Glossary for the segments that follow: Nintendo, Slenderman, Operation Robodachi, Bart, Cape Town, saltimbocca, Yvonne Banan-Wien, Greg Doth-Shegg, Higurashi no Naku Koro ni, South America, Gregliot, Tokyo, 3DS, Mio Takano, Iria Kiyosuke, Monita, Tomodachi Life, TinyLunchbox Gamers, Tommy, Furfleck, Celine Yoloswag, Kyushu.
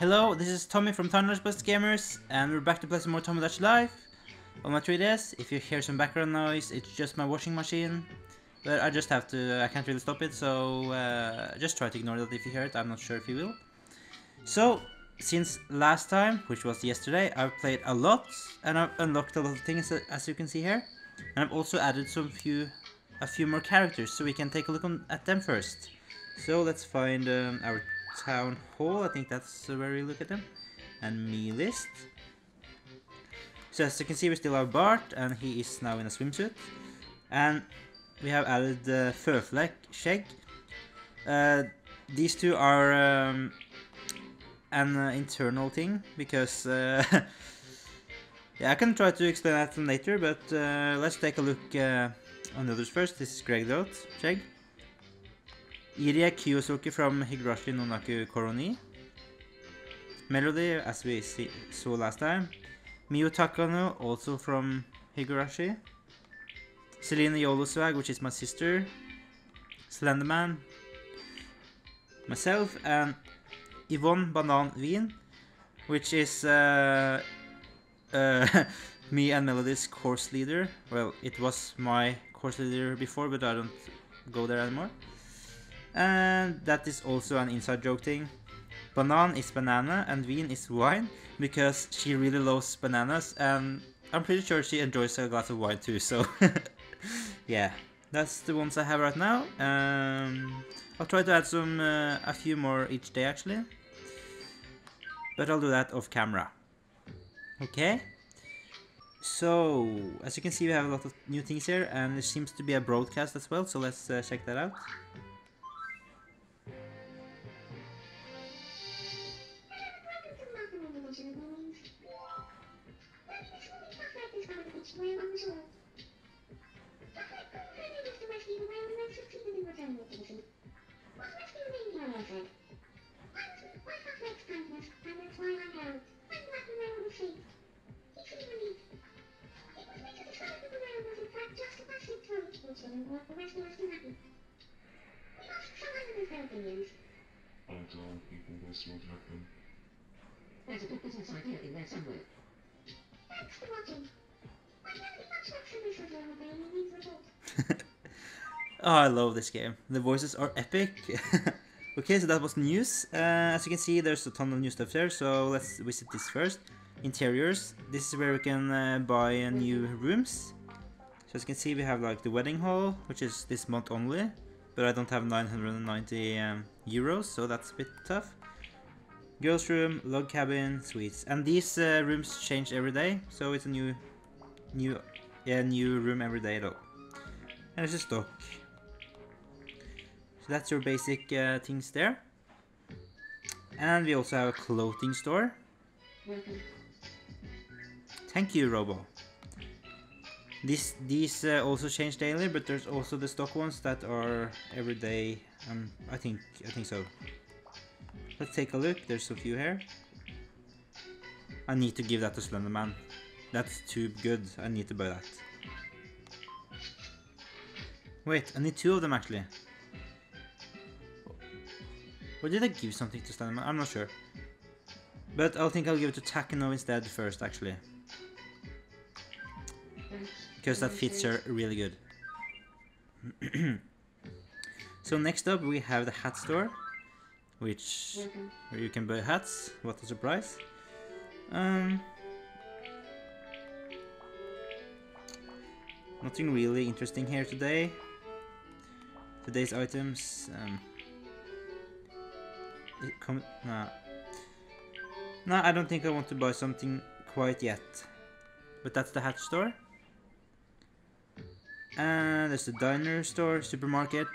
Hello, this is Tommy from TinyLunchbox Gamers, and we're back to play some more Tomodachi Life on my 3DS. If you hear some background noise, it's just my washing machine, but I just have to, I can't really stop it, so just try to ignore that if you hear it. I'm not sure if you will. So, since last time, which was yesterday, I've played a lot, and I've unlocked a lot of things, as you can see here, and I've also added a few more characters, so we can take a look at them first. So let's find our town hall. I think that's where we look at them, and me list. So as you can see, we still have Bart, and he is now in a swimsuit, and we have added Furfleck, Shegg. These two are an internal thing, because yeah, I can try to explain that later, but let's take a look on the others first. This is Greg Doth-Shegg, Iria Kiyosuke from Higurashi no Naku Koro ni, Melody, as we saw last time, Mio Takano, also from Higurashi, Celine Yoloswag, which is my sister, Slenderman, myself, and Yvonne Banan-Wien, which is me and Melody's course leader. Well, it was my course leader before, but I don't go there anymore. And that is also an inside joke thing. Banan is banana and wien is wine, because she really loves bananas, and I'm pretty sure she enjoys a glass of wine too, so yeah, that's the ones I have right now. I'll try to add some a few more each day actually, but I'll do that off camera. Okay, so as you can see, we have a lot of new things here, and there seems to be a broadcast as well, so let's check that out. There's a good business idea in there somewhere. Thanks for watching. Oh, I love this game. The voices are epic. Okay, so that was news. As you can see, there's a ton of new stuff there, so let's visit this first. Interiors. This is where we can buy new rooms. So as you can see, we have like the wedding hall, which is this month only, but I don't have 990 euros, so that's a bit tough. Girls room, log cabin, suites, and these rooms change every day, so it's a new room every day though. And it's a stock. So that's your basic things there. And we also have a clothing store. Thank you, Robo. These also change daily, but there's also the stock ones that are every day. I think so. Let's take a look. There's a few here. I need to give that to Slenderman. That's too good. I need to buy that. Wait, I need two of them actually. Or did I give something to Slenderman? I'm not sure. But I think I'll give it to Takano instead first actually, because that fits her really good. So next up we have the hat store, where you can buy hats. What a surprise. Nothing really interesting here today. Today's items. No, I don't think I want to buy something quite yet. But that's the hat store. And there's the diner store, supermarket,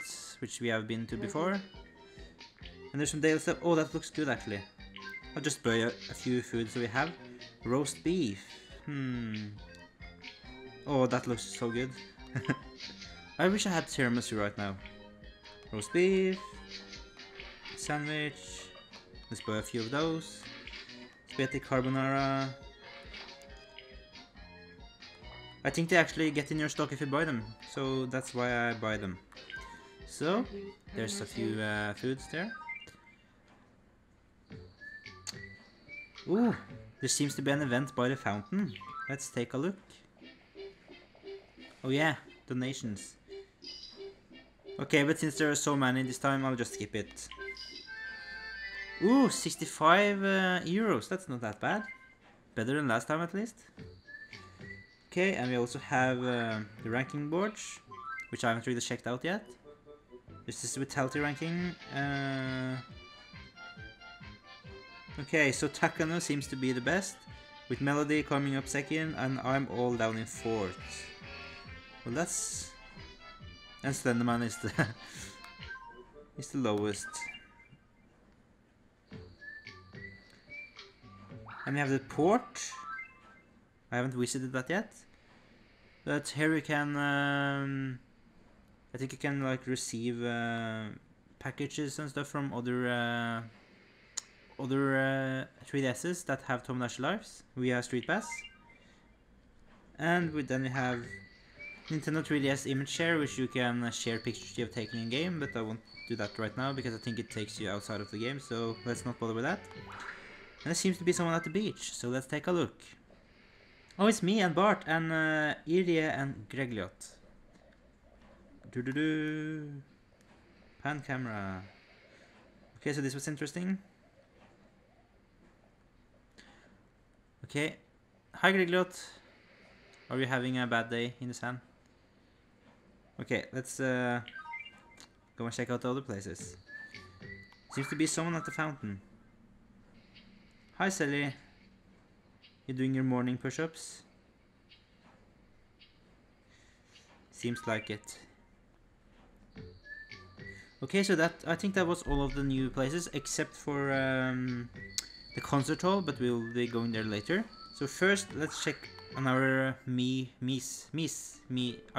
which we have been to before. And there's some daily stuff. Oh, that looks good actually. I'll just buy a few foods we have. Roast beef. Oh, that looks so good. I wish I had tiramisu right now. Roast beef, sandwich, let's buy a few of those. Spaghetti carbonara. I think they actually get in your stock if you buy them, so that's why I buy them. So, there's a few foods there. Ooh, there seems to be an event by the fountain. Let's take a look. Oh yeah, donations. Okay, but since there are so many this time, I'll just skip it. Ooh, 65 euros. That's not that bad. Better than last time at least. Okay, and we also have the ranking boards, which I haven't really checked out yet. This is vitality ranking. Okay, so Takano seems to be the best, with Melody coming up second, and I'm all down in fourth. Well, that's... and Slenderman is the... is the lowest. And we have the port. I haven't visited that yet. But here you can... I think you can like receive packages and stuff from other... other 3DSs that have Tomodachi Lives via Street Pass. And then we have Nintendo 3DS Image Share, which you can share pictures you have taken in game, but I won't do that right now because I think it takes you outside of the game, so let's not bother with that. And there seems to be someone at the beach, so let's take a look. Oh, it's me and Bart and Iria and Gregliot. Do-do-do. Pan camera. Okay, so this was interesting. Okay, hi Gregliot, are you having a bad day in the sand? Okay, let's go and check out the other places. Seems to be someone at the fountain. Hi Sally, you doing your morning push-ups? Seems like it. Okay, so that I think that was all of the new places except for... the concert hall, but we'll be going there later. So first, let's check on our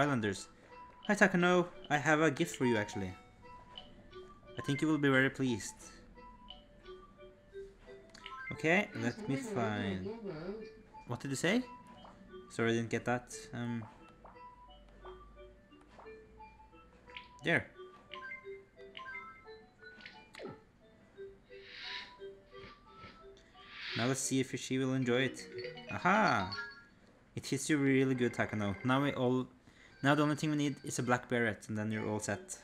islanders. Hi Takano, I have a gift for you actually. I think you will be very pleased. Okay, let me find... What did you say? Sorry, I didn't get that. There. Now let's see if she will enjoy it. Aha! It hits you really good, Takano. Now the only thing we need is a black beret, and then you're all set.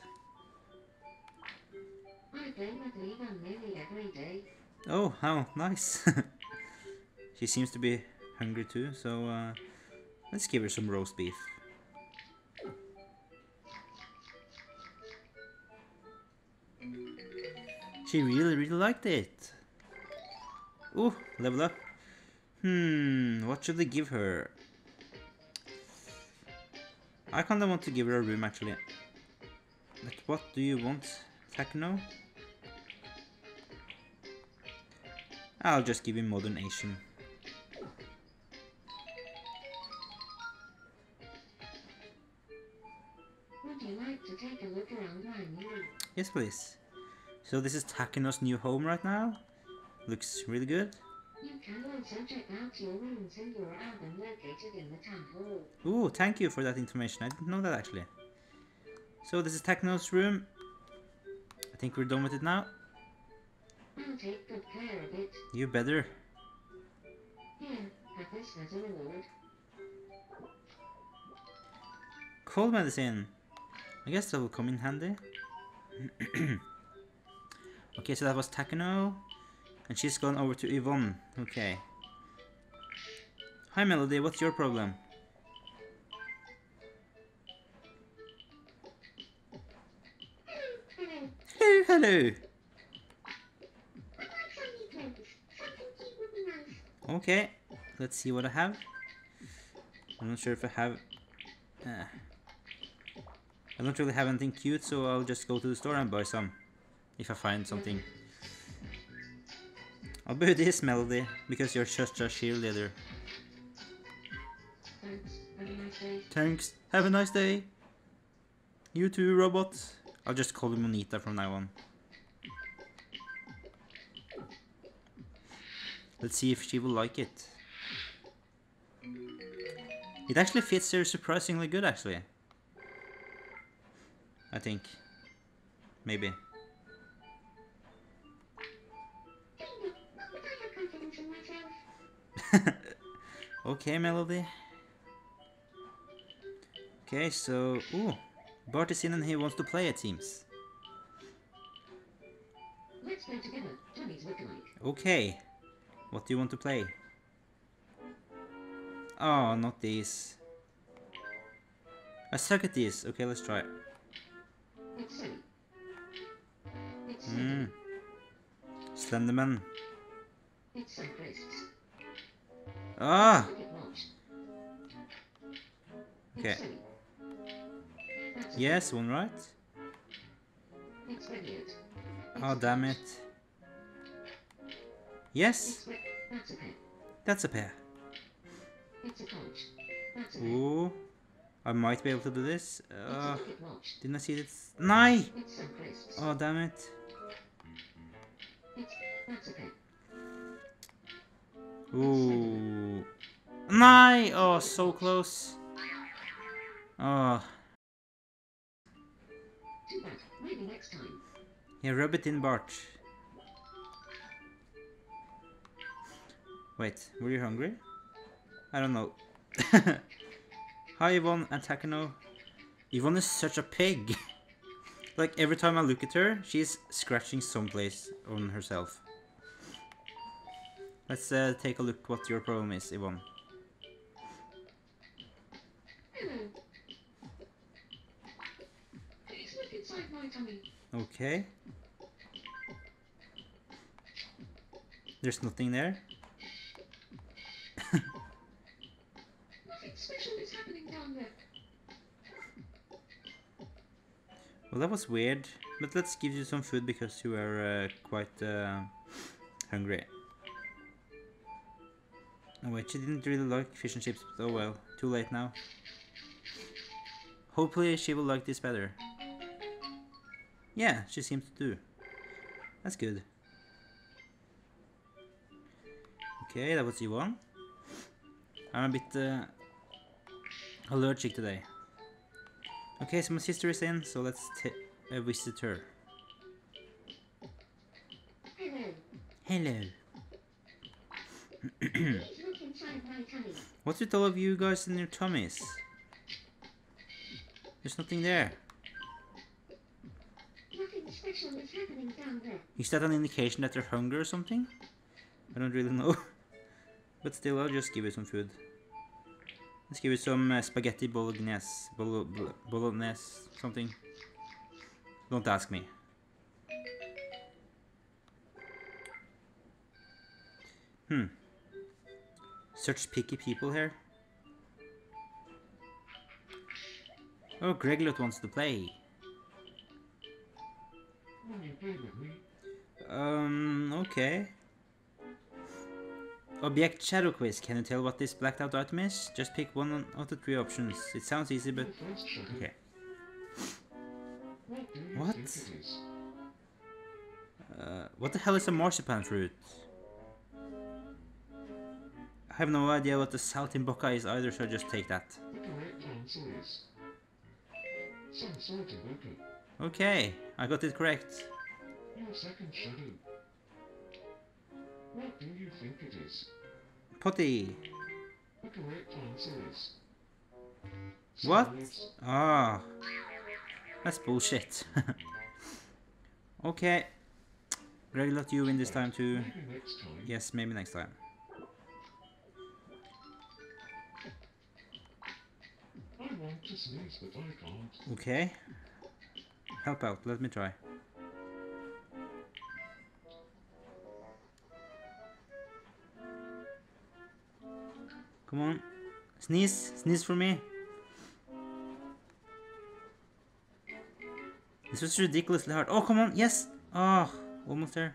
I play with Ivan nearly every day. Oh, how nice! She seems to be hungry too, so let's give her some roast beef. She really, really liked it. Ooh, level up. What should I give her? I kinda want to give her a room actually. But what do you want, Takano? I'll just give him Modern Asian. Would you like to take a look around my room? Yes, please. So this is Takano's new home right now. Looks really good. You can also check out your rooms in your album located in the town hall. Ooh, thank you for that information. I didn't know that actually. So this is Takano's room. I think we're done with it now. I'll take good care of it. You better. Here, have this as a reward. Cold medicine. I guess that will come in handy. Okay, so that was Takano. And she's gone over to Yvonne. Okay. Hi Melody, what's your problem? Hello, hello. I want some clothes. Something cute would be nice. Okay, let's see what I have. I'm not sure if I have... I don't really have anything cute, so I'll just go to the store and buy some. If I find something. I'll do this, Melody, because you're just a cheerleader. Thanks, have a nice day. Thanks, have a nice day. You too, robot. I'll just call you Monita from now on. Let's see if she will like it. It actually fits her surprisingly good, actually. I think. Maybe. Okay, Melody. Okay, so... Ooh! Bart is in and he wants to play, it seems. Let's play together. Dummies look alike. Okay. What do you want to play? Oh, not these. I suck at these. Okay, let's try it. Hmm. Slenderman. Ah! Okay. Yes, one right. Oh, damn it. Yes! That's a pair. Ooh. I might be able to do this. Didn't I see this? No! Oh, damn it. Ooh. No! Oh, so close. Oh. Yeah, rub it in, Bart. Wait, were you hungry? I don't know. Hi, Yvonne and Takano. Yvonne is such a pig. Like, every time I look at her, she's scratching someplace on herself. Let's take a look what your problem is, Yvonne. Please look inside my tummy. Okay. There's nothing there. Nothing special is happening down there. Well, that was weird, but let's give you some food because you are quite hungry. Oh wait, she didn't really like fish and chips, but oh well, too late now. Hopefully she will like this better. Yeah, she seems to do. That's good. Okay, that was Yvonne. I'm a bit allergic today. Okay, so my sister is in, so let's visit her. Hello. Hello. What's with all of you guys in your tummies? There's nothing there. Nothing special is happening down there. Is that an indication that they're hungry or something? I don't really know. But still, I'll just give you some food. Let's give you some spaghetti bolognese. Bolognese something. Don't ask me. Hmm. Such picky people here. Oh, Gregliot wants to play. Okay. Object Shadow Quiz. Can you tell what this blacked out item is? Just pick one of the three options. It sounds easy, but... Okay. What? What the hell is a marzipan fruit? I have no idea what the saltimbocca is either, so just take that. Okay, I got it correct. Your second shadow. What do you think it is? Potty. The correct answer is. What? Ah, that's bullshit. Okay, Gregliot, you win this time too. Maybe next time. Yes, maybe next time. Okay. Help out, let me try. Come on. Sneeze, sneeze for me. This was ridiculously hard. Oh, come on, yes! Oh, almost there.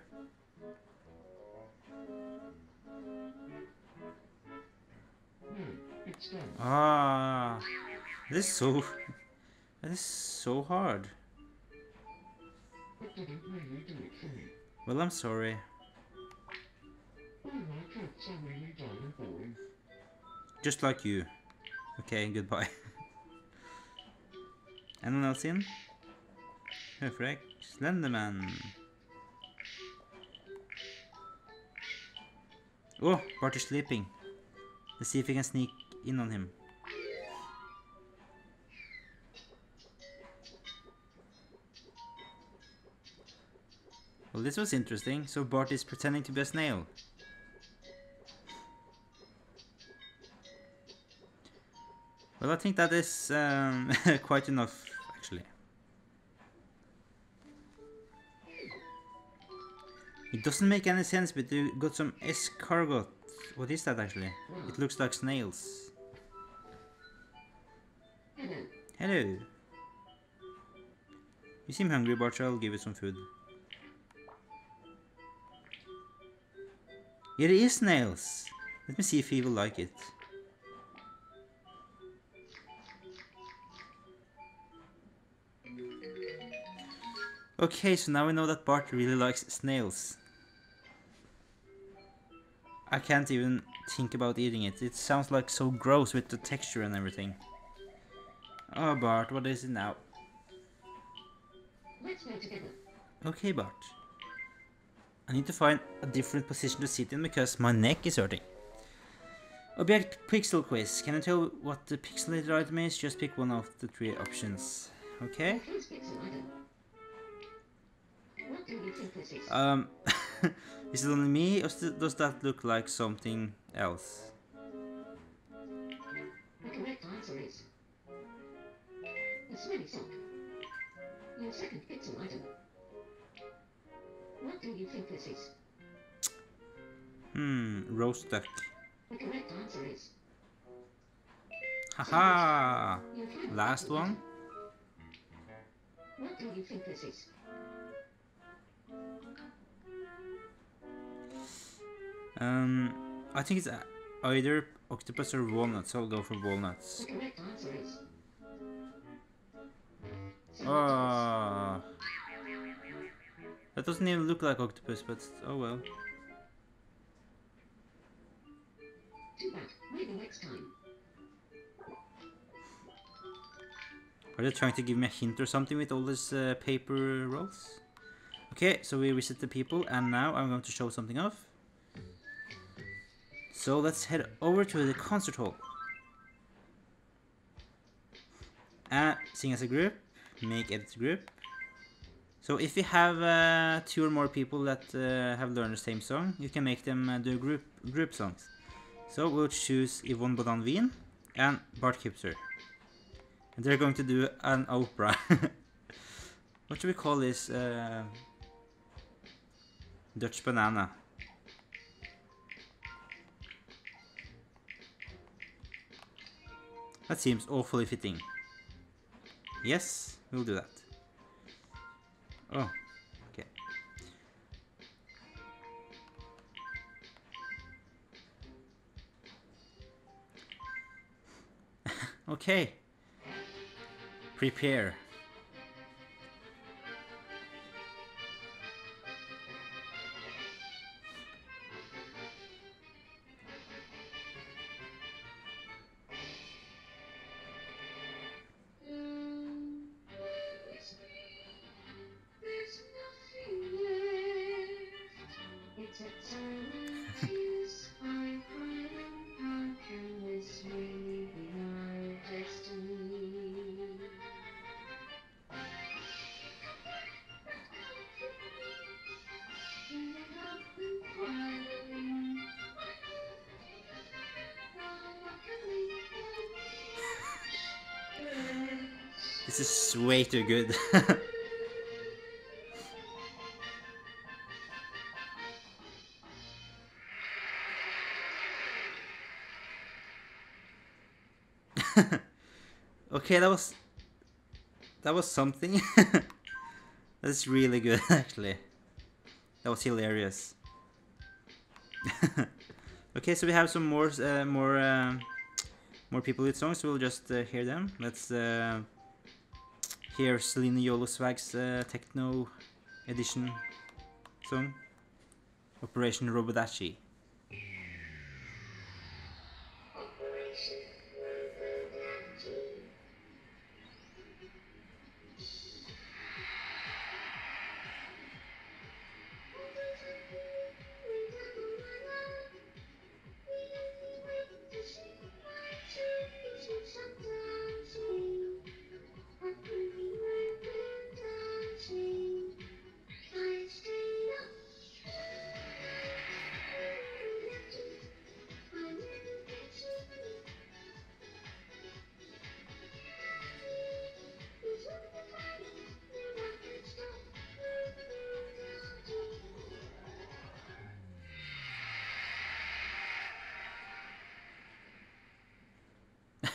Ah. That is so hard. Well, I'm sorry. Just like you. Okay, goodbye. Anyone else in? Furfleck, Slenderman. Oh, Bart is sleeping. Let's see if we can sneak in on him. Well, this was interesting. So Bart is pretending to be a snail. Well, I think that is quite enough, actually. It doesn't make any sense, but you got some escargot. What is that, actually? It looks like snails. Hello. You seem hungry, Bart, so I'll give you some food. It is snails. Let me see if he will like it. Okay, so now we know that Bart really likes snails. I can't even think about eating it. It sounds like so gross with the texture and everything. Oh, Bart, what is it now? Let's go together. Okay, Bart. I need to find a different position to sit in because my neck is hurting. Object pixel quiz. Can you tell what the pixelated item is? Just pick one of the three options. Okay. Is it only me, or does that look like something else? The correct answer is the smelly sock. Your second pixel item. What do you think this is? Roast duck. The correct answer is. Haha! Last one. What do you think this is? I think it's either octopus or walnuts, so I'll go for walnuts. The correct answer is. Oh. That doesn't even look like octopus, but oh well. Too bad. Maybe next time. Are they trying to give me a hint or something with all these paper rolls? Okay, so we visit the people, and now I'm going to show something off. So let's head over to the concert hall. And sing as a group, make edit group. So if you have two or more people that have learned the same song, you can make them do group songs. So we'll choose Yvonne Banan-Wien and Bart Kipser. And they're going to do an opera. What should we call this? Dutch banana. That seems awfully fitting. Yes, we'll do that. Oh, okay. Okay. Prepare. This is way too good. Okay, that was something. That's really good, actually. That was hilarious. Okay, so we have some more people with songs. We'll just hear them. Let's. Here's Celine Yoloswag's techno edition song, Operation Robodachi.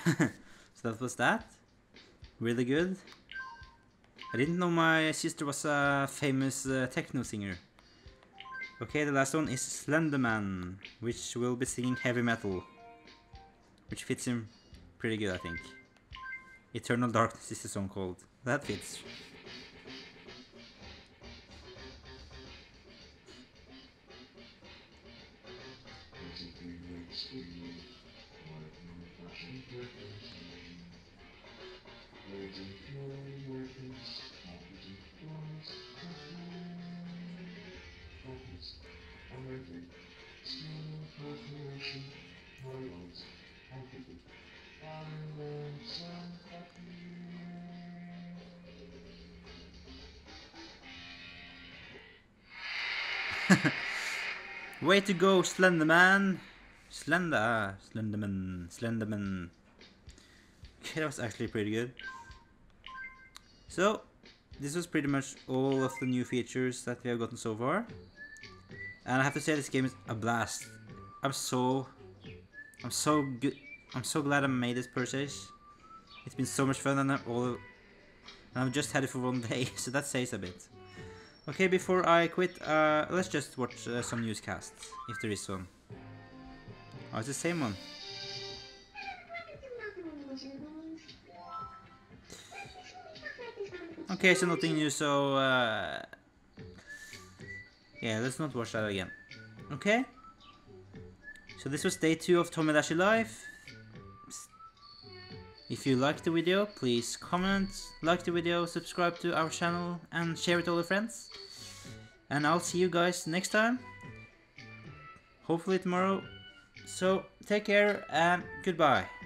So that was that. Really good. I didn't know my sister was a famous techno singer. Okay, the last one is Slenderman, which will be singing heavy metal, which fits him pretty good, I think. Eternal Darkness is the song called. That fits. Way to go, Slenderman! Slenderman. Okay, that was actually pretty good. So, this was pretty much all of the new features that we have gotten so far. And I have to say, this game is a blast. I'm so glad I made this purchase. It's been so much fun, and I've just had it for one day, so that says a bit. Okay, before I quit, let's just watch some newscasts, if there is one. Oh, it's the same one. Okay, so nothing new, so... yeah, let's not watch that again. Okay? So this was day 2 of Tomodachi Life. If you liked the video, please comment, like the video, subscribe to our channel, and share with all your friends. And I'll see you guys next time. Hopefully tomorrow. So, take care and goodbye.